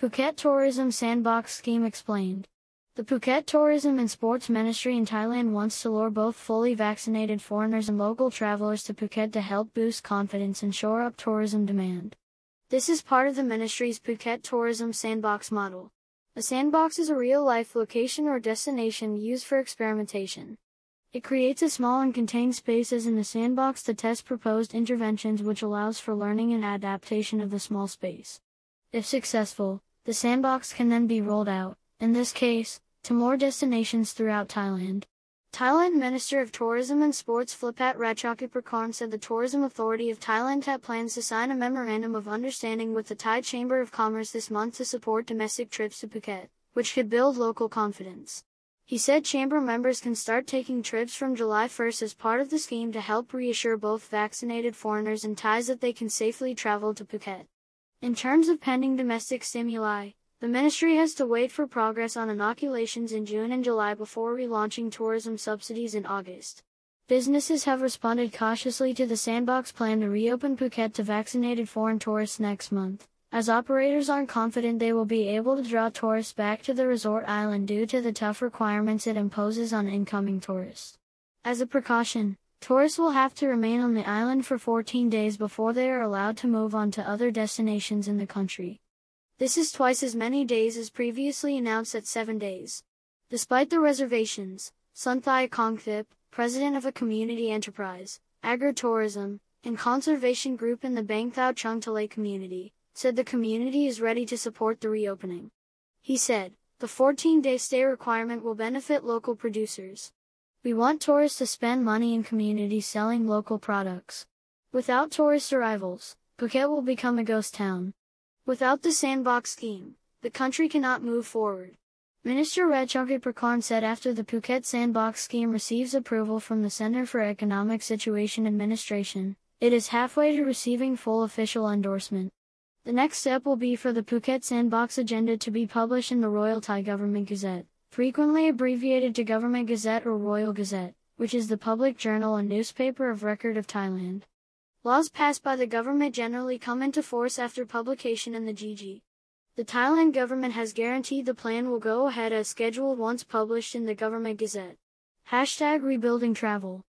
Phuket Tourism Sandbox Scheme explained. The Phuket Tourism and Sports Ministry in Thailand wants to lure both fully vaccinated foreigners and local travelers to Phuket to help boost confidence and shore up tourism demand. This is part of the ministry's Phuket Tourism Sandbox model. A sandbox is a real-life location or destination used for experimentation. It creates a small and contained spaces in the sandbox to test proposed interventions, which allows for learning and adaptation of the small space. If successful, the sandbox can then be rolled out, in this case, to more destinations throughout Thailand. Thailand Minister of Tourism and Sports Phiphat Ratchakitprakarn said the Tourism Authority of Thailand plans to sign a memorandum of understanding with the Thai Chamber of Commerce this month to support domestic trips to Phuket, which could build local confidence. He said Chamber members can start taking trips from July 1st as part of the scheme to help reassure both vaccinated foreigners and Thais that they can safely travel to Phuket. In terms of pending domestic stimuli, the ministry has to wait for progress on inoculations in June and July before relaunching tourism subsidies in August. Businesses have responded cautiously to the sandbox plan to reopen Phuket to vaccinated foreign tourists next month, as operators aren't confident they will be able to draw tourists back to the resort island due to the tough requirements it imposes on incoming tourists. As a precaution, tourists will have to remain on the island for 14 days before they are allowed to move on to other destinations in the country. This is twice as many days as previously announced at 7 days. Despite the reservations, Sunthai Kongthip, president of a community enterprise, agritourism, and conservation group in the Bang Thao Chung Talay community, said the community is ready to support the reopening. He said, the 14-day stay requirement will benefit local producers. We want tourists to spend money in communities selling local products. Without tourist arrivals, Phuket will become a ghost town. Without the sandbox scheme, the country cannot move forward. Minister Red Chunkiprakhan said after the Phuket sandbox scheme receives approval from the Center for Economic Situation Administration, it is halfway to receiving full official endorsement. The next step will be for the Phuket sandbox agenda to be published in the Royal Thai Government Gazette, frequently abbreviated to Government Gazette or Royal Gazette, which is the public journal and newspaper of record of Thailand. Laws passed by the government generally come into force after publication in the GG. The Thailand government has guaranteed the plan will go ahead as scheduled once published in the Government Gazette. #RebuildingTravel